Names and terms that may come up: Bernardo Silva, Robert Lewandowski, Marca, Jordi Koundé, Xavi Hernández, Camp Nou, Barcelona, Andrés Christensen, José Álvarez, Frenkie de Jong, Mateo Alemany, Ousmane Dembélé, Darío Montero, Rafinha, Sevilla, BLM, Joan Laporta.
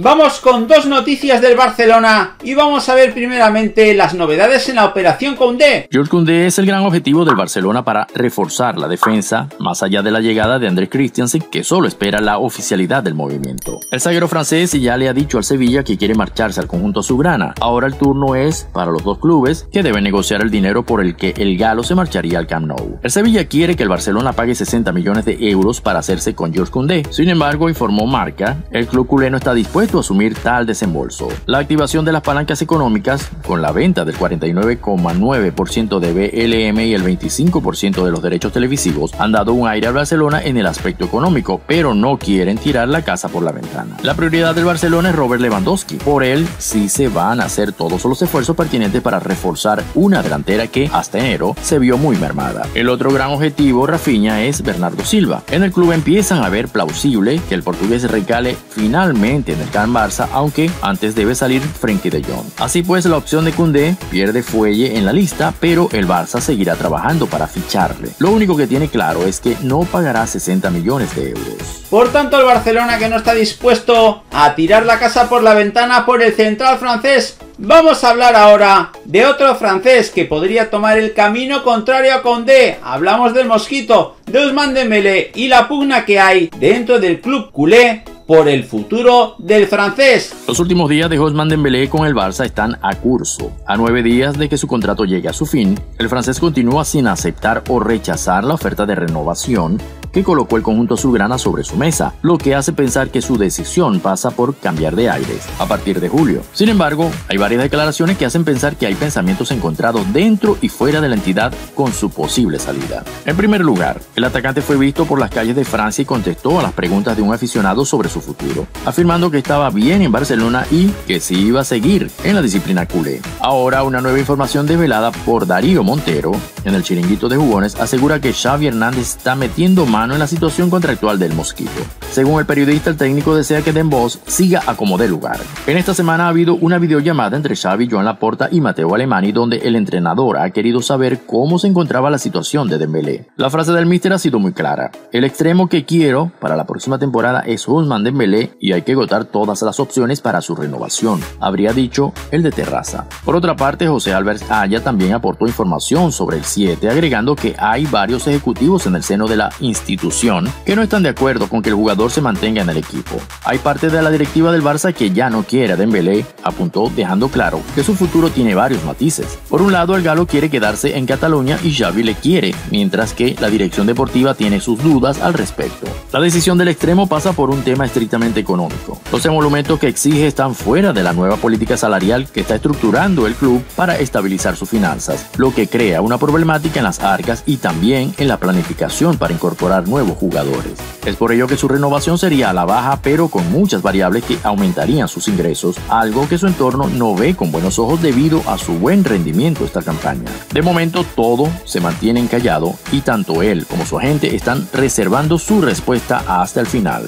Vamos con dos noticias del Barcelona y vamos a ver primeramente las novedades en la operación Koundé. Jordi Koundé es el gran objetivo del Barcelona para reforzar la defensa, más allá de la llegada de Andrés Christensen, que solo espera la oficialidad del movimiento. El zaguero francés ya le ha dicho al Sevilla que quiere marcharse al conjunto azulgrana. Ahora el turno es para los dos clubes, que deben negociar el dinero por el que el galo se marcharía al Camp Nou. El Sevilla quiere que el Barcelona pague 60 millones de euros para hacerse con Jordi Koundé. Sin embargo, informó Marca, el club culé no está dispuesto a asumir tal desembolso. La activación de las palancas económicas, con la venta del 49,9% de BLM y el 25% de los derechos televisivos, han dado un aire a Barcelona en el aspecto económico, pero no quieren tirar la casa por la ventana. La prioridad del Barcelona es Robert Lewandowski. Por él sí se van a hacer todos los esfuerzos pertinentes para reforzar una delantera que, hasta enero, se vio muy mermada. El otro gran objetivo, Rafinha, es Bernardo Silva. En el club empiezan a ver plausible que el portugués recale finalmente en el Barça, aunque antes debe salir Frenkie de Jong. Así pues, la opción de Koundé pierde fuelle en la lista, pero el Barça seguirá trabajando para ficharle. Lo único que tiene claro es que no pagará 60 millones de euros. Por tanto, el Barcelona, que no está dispuesto a tirar la casa por la ventana por el central francés. Vamos a hablar ahora de otro francés que podría tomar el camino contrario a Koundé. Hablamos del mosquito, de Ousmane Dembélé y la pugna que hay dentro del club culé por el futuro del francés. Los últimos días de Ousmane Dembélé con el Barça están a curso. A 9 días de que su contrato llegue a su fin, el francés continúa sin aceptar o rechazar la oferta de renovación que colocó el conjunto azulgrana sobre su mesa, lo que hace pensar que su decisión pasa por cambiar de aires a partir de julio. Sin embargo, hay varias declaraciones que hacen pensar que hay pensamientos encontrados dentro y fuera de la entidad con su posible salida. En primer lugar, el atacante fue visto por las calles de Francia y contestó a las preguntas de un aficionado sobre su futuro, afirmando que estaba bien en Barcelona y que sí iba a seguir en la disciplina culé. Ahora, una nueva información desvelada por Darío Montero en el chiringuito de jugones asegura que Xavi Hernández está metiendo más en la situación contractual del mosquito. Según el periodista, el técnico desea que Dembos siga a como dé lugar. En esta semana ha habido una videollamada entre Xavi, Joan Laporta y Mateo Alemany, donde el entrenador ha querido saber cómo se encontraba la situación de Dembélé. La frase del míster ha sido muy clara: el extremo que quiero para la próxima temporada es Ousmane Dembélé y hay que agotar todas las opciones para su renovación, habría dicho el de Terraza. Por otra parte, José Álvarez también aportó información sobre el 7, agregando que hay varios ejecutivos en el seno de la institución que no están de acuerdo con que el jugador se mantenga en el equipo. Hay parte de la directiva del Barça que ya no quiere a Dembélé, apuntó, dejando claro que su futuro tiene varios matices. Por un lado, el galo quiere quedarse en Cataluña y Xavi le quiere, mientras que la dirección deportiva tiene sus dudas al respecto. La decisión del extremo pasa por un tema estrictamente económico. Los emolumentos que exige están fuera de la nueva política salarial que está estructurando el club para estabilizar sus finanzas, lo que crea una problemática en las arcas y también en la planificación para incorporar nuevos jugadores. Es por ello que su renovación sería a la baja, pero con muchas variables que aumentarían sus ingresos, algo que su entorno no ve con buenos ojos debido a su buen rendimiento esta campaña. De momento, todo se mantiene encallado y tanto él como su agente están reservando su respuesta hasta el final.